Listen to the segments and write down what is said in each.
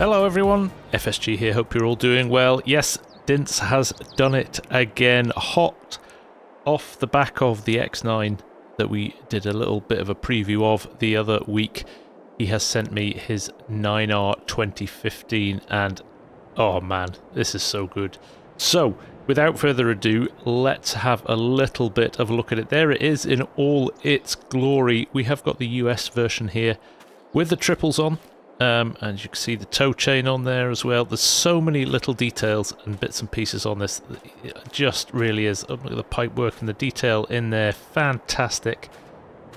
Hello everyone, FSG here, hope you're all doing well. Yes, Dince has done it again, hot off the back of the X9 that we did a little bit of a preview of the other week. He has sent me his 9R 2015 and oh man, this is so good. So without further ado, let's have a little bit of a look at it. There it is in all its glory. We have got the US version here with the triples on. And you can see the tow chain on there as well. There's so many little details and bits and pieces on this. It just really is. Oh, look at the pipe work and the detail in there. Fantastic.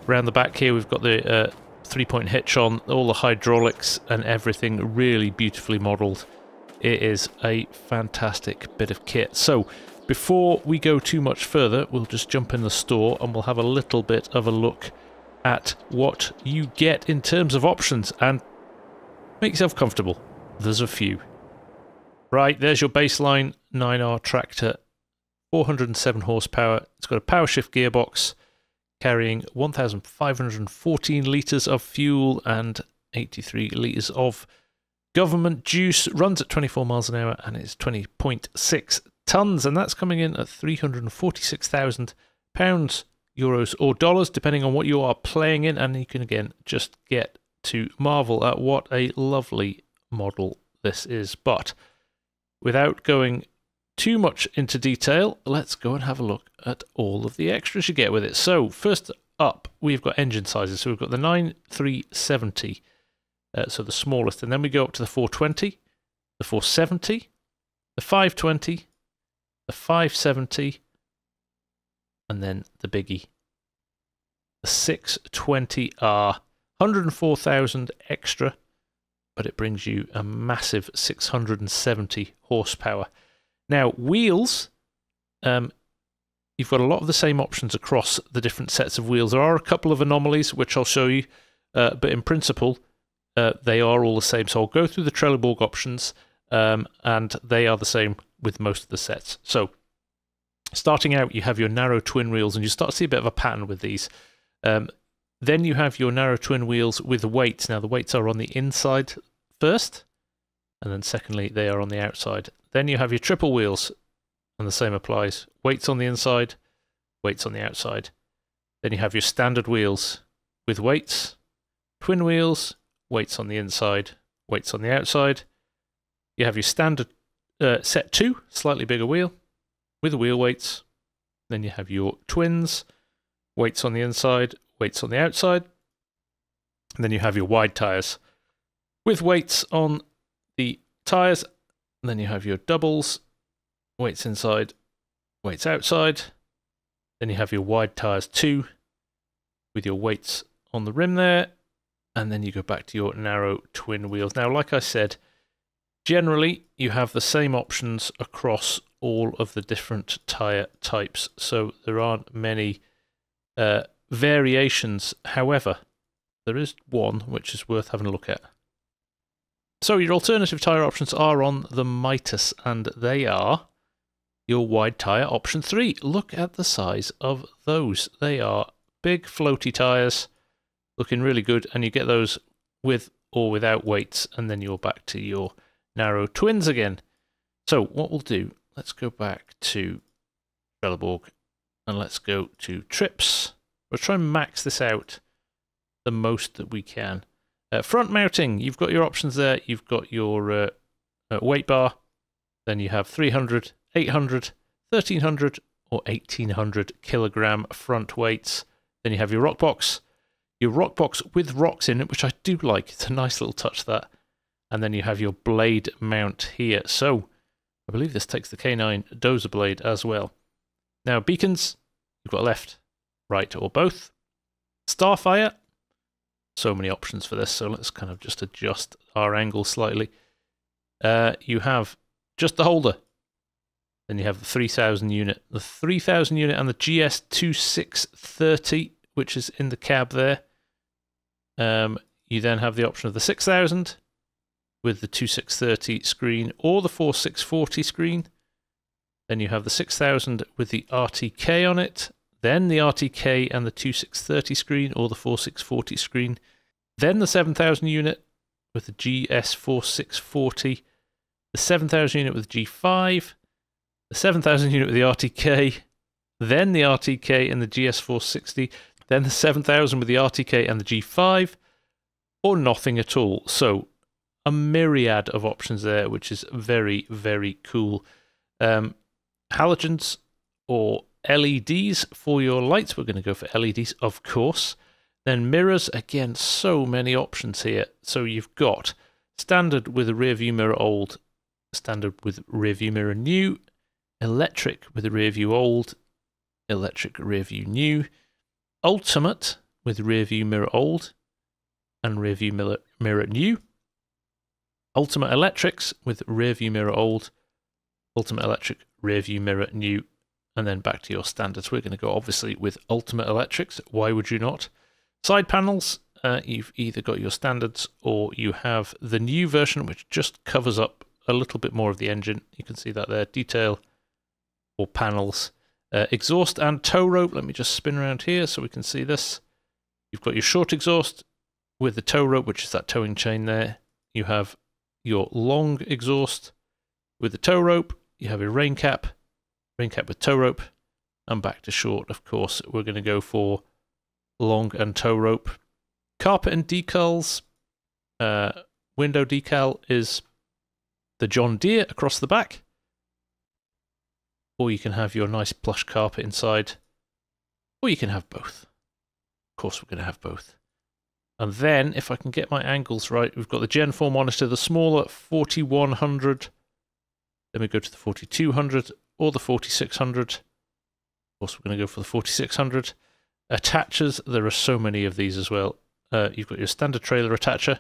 Around the back here, we've got the three-point hitch on, all the hydraulics and everything really beautifully modelled. It is a fantastic bit of kit. So before we go too much further, we'll just jump in the store and we'll have a little bit of a look at what you get in terms of options. And make yourself comfortable, there's a few. Right, there's your baseline 9R tractor, 407 horsepower. It's got a power shift gearbox carrying 1,514 litres of fuel and 83 litres of government juice. Runs at 24 miles an hour and it's 20.6 tonnes, and that's coming in at £346,000, euros or dollars, depending on what you are playing in. And you can again just get to marvel at what a lovely model this is. But without going too much into detail, let's go and have a look at all of the extras you get with it. So first up, we've got engine sizes. So we've got the 9370, so the smallest, and then we go up to the 420, the 470, the 520, the 570, and then the biggie, the 620R. 104,000 extra, but it brings you a massive 670 horsepower. Now wheels, you've got a lot of the same options across the different sets of wheels. There are a couple of anomalies which I'll show you, but in principle they are all the same. So I'll go through the Trelleborg options, and they are the same with most of the sets. So starting out, you have your narrow twin wheels, and you start to see a bit of a pattern with these. Then you have your narrow twin wheels with weights. Now the weights are on the inside first, and then secondly they are on the outside. Then you have your triple wheels, and the same applies. Weights on the inside, weights on the outside. Then you have your standard wheels with weights, twin wheels, weights on the inside, weights on the outside. You have your standard set 2, slightly bigger wheel, with wheel weights. Then you have your twins, weights on the inside, weights on the outside, and then you have your wide tyres with weights on the tyres, and then you have your doubles, weights inside, weights outside. Then you have your wide tyres 2 with your weights on the rim there, and then you go back to your narrow twin wheels. Now like I said, generally you have the same options across all of the different tyre types, so there aren't many variations. However, there is one which is worth having a look at. So your alternative tyre options are on the Mitas, and they are your wide tyre option 3. Look at the size of those. They are big floaty tyres, looking really good, and you get those with or without weights, and then you're back to your narrow twins again. So what we'll do, let's go back to Trelleborg and let's go to trips. We'll try and max this out the most that we can. Front mounting, you've got your options there. You've got your weight bar. Then you have 300, 800, 1300 or 1800 kilogram front weights. Then you have your rock box. Your rock box with rocks in it, which I do like. It's a nice little touch, that. And then you have your blade mount here. So I believe this takes the K9 dozer blade as well. Now beacons, you've got left, right or both. Starfire, so many options for this, so let's kind of just adjust our angle slightly. You have just the holder, then you have the 3000 unit, the 3000 unit and the GS2630, which is in the cab there. You then have the option of the 6000 with the 2630 screen or the 4640 screen. Then you have the 6000 with the RTK on it, then the RTK and the 2630 screen or the 4640 screen, then the 7000 unit with the GS4640, the 7,000 unit with the G5, the 7,000 unit with the RTK, then the RTK and the GS460, then the 7,000 with the RTK and the G5, or nothing at all. So a myriad of options there, which is very, very cool. Halogens or LEDs for your lights. We're going to go for LEDs, of course. Then mirrors, again, so many options here. So you've got standard with a rear view mirror old, standard with rear view mirror new, electric with a rear view old, electric rear view new, ultimate with rear view mirror old and rear view mirror new, ultimate electrics with rear view mirror old, ultimate electric rear view mirror new, and then back to your standards. We're going to go obviously with ultimate electrics. Why would you not? Side panels, you've either got your standards or you have the new version, which just covers up a little bit more of the engine. You can see that there, detail or panels. Exhaust and tow rope. Let me just spin around here so we can see this. You've got your short exhaust with the tow rope, which is that towing chain there. You have your long exhaust with the tow rope. You have your rain cap with tow rope, and back to short, of course. We're going to go for long and tow rope. Carpet and decals. Window decal is the John Deere across the back, or you can have your nice plush carpet inside, or you can have both. Of course we're going to have both. And then, if I can get my angles right, we've got the Gen 4 monitor, the smaller 4100, then we go to the 4200 or the 4600. Of course we're going to go for the 4600. Attachers, there are so many of these as well. You've got your standard trailer attacher,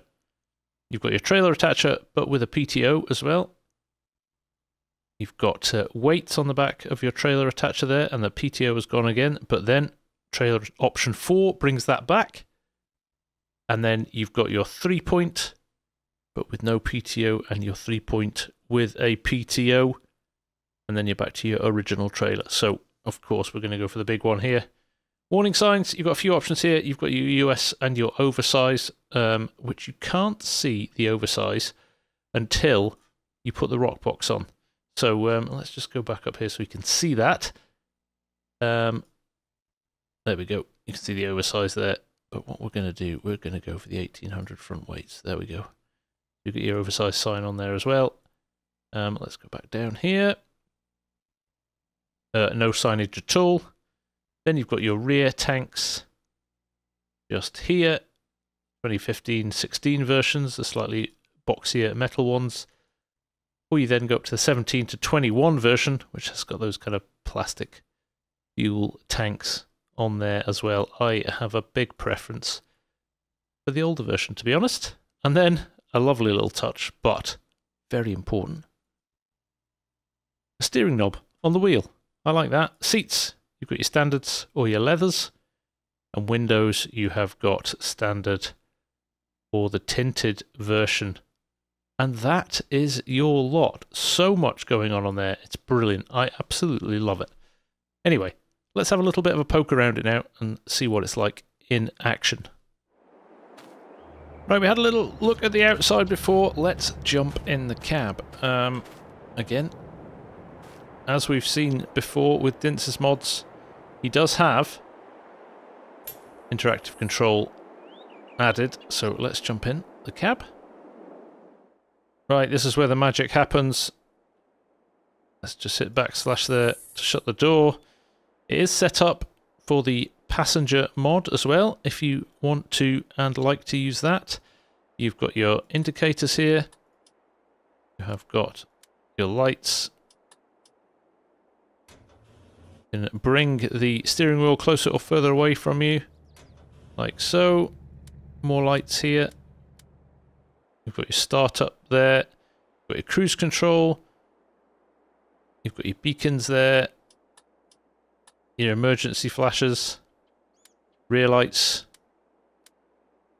you've got your trailer attacher but with a PTO as well. You've got weights on the back of your trailer attacher there, and the PTO has gone again, but then trailer option 4 brings that back. And then you've got your 3-point but with no PTO, and your 3-point with a PTO, and then you're back to your original trailer. So of course we're going to go for the big one here. Warning signs, you've got a few options here. You've got your US and your oversize, which you can't see the oversize until you put the rock box on. So let's just go back up here so we can see that. There we go. You can see the oversize there. But what we're going to do, we're going to go for the 1800 front weights. There we go. You've got your oversized sign on there as well. Let's go back down here. No signage at all. Then you've got your rear tanks just here. 2015-16 versions, the slightly boxier metal ones. Or you then go up to the 17-21 version, which has got those kind of plastic fuel tanks on there as well. I have a big preference for the older version, to be honest. And then a lovely little touch, but very important, a steering knob on the wheel. I like that. Seats, you've got your standards or your leathers, and windows you have got standard or the tinted version. And that is your lot. So much going on there. It's brilliant. I absolutely love it. Anyway, let's have a little bit of a poke around it now and see what it's like in action. Right, we had a little look at the outside before. Let's jump in the cab. Again, as we've seen before with Dince's mods, he does have interactive control added. So let's jump in the cab. Right, this is where the magic happens. Let's just hit backslash there to shut the door. It is set up for the passenger mod as well, if you want to and like to use that. You've got your indicators here. You have got your lights. You can bring the steering wheel closer or further away from you, like so. More lights here. You've got your start up there, you've got your cruise control, you've got your beacons there, your emergency flashes, rear lights,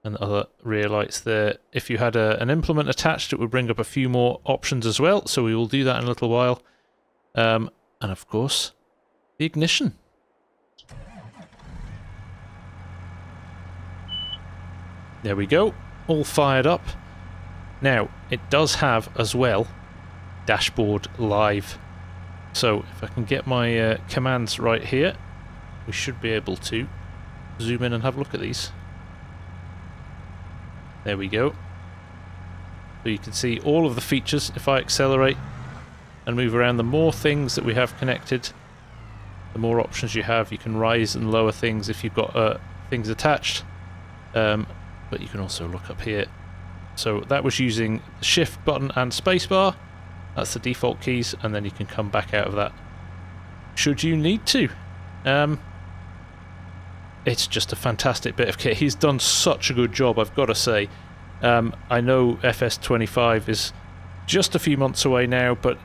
and other rear lights there. If you had an implement attached, it would bring up a few more options as well, so we will do that in a little while. And of course, the ignition. There we go, all fired up. Now, it does have, as well, dashboard live. So, if I can get my commands right here, we should be able to zoom in and have a look at these. There we go. So you can see all of the features. If I accelerate and move around, the more things that we have connected, the more options you have. You can rise and lower things if you've got things attached, but you can also look up here. So that was using the shift button and spacebar. That's the default keys, and then you can come back out of that should you need to. It's just a fantastic bit of kit. He's done such a good job, I've got to say. I know FS25 is just a few months away now, but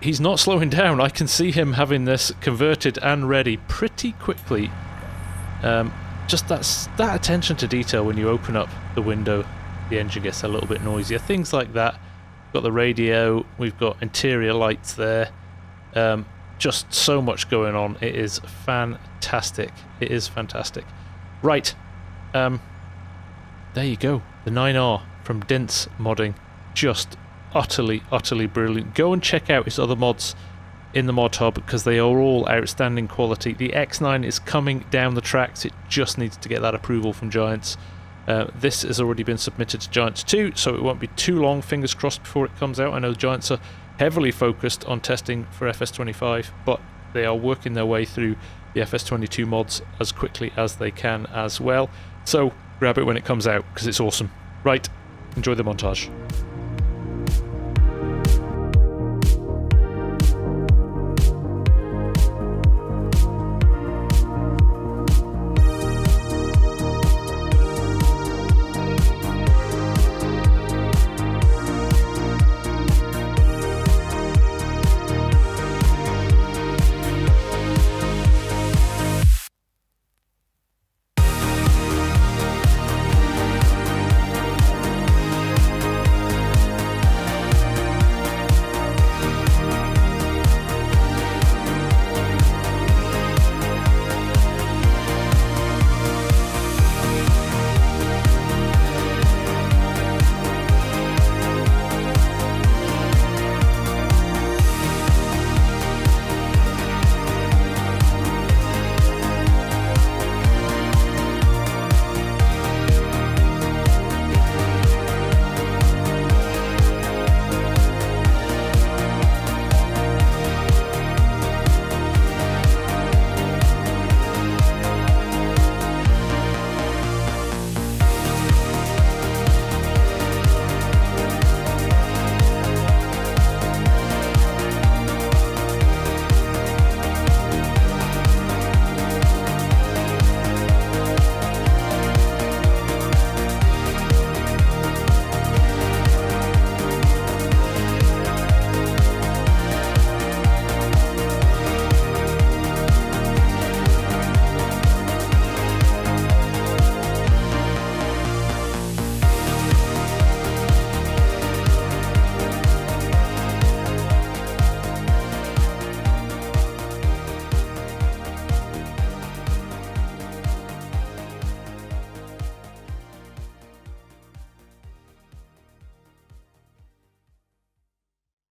he's not slowing down. I can see him having this converted and ready pretty quickly. Just that attention to detail when you open up the window, the engine gets a little bit noisier. Things like that. Got the radio, we've got interior lights there. Just so much going on. It is fantastic. It is fantastic. Right. There you go. The 9R from Dince Modding. Just utterly, utterly brilliant. Go and check out his other mods in the mod hub because they are all outstanding quality. The X9 is coming down the tracks. It just needs to get that approval from Giants. This has already been submitted to Giants too, so it won't be too long, fingers crossed, before it comes out. I know the Giants are heavily focused on testing for FS25, but they are working their way through the FS22 mods as quickly as they can as well. So grab it when it comes out because it's awesome. Right, enjoy the montage.